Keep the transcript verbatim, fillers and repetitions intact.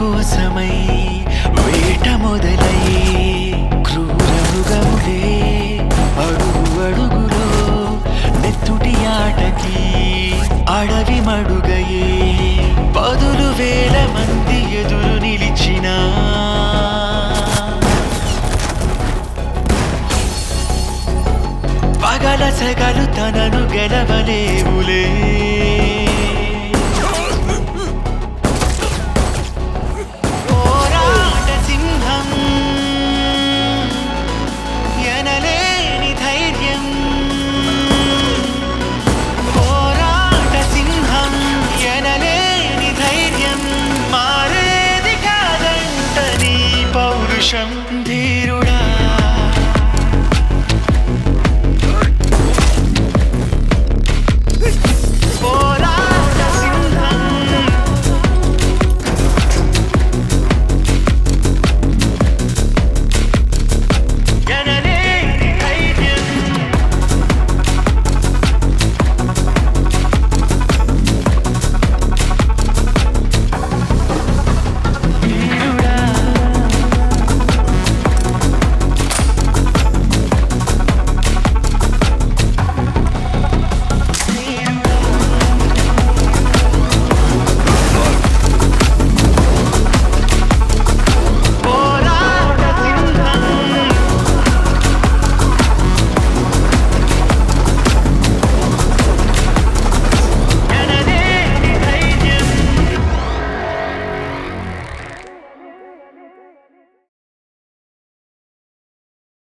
కోసమై వేట మొదలై క్రూరముగములే అడుగు అడుగులో నెత్తుటి ఆటకి అడవి మడుగయే పదులు వేల మంది ఎదురు నిలిచిన పగల సగలు తనను గెలవలేవులే.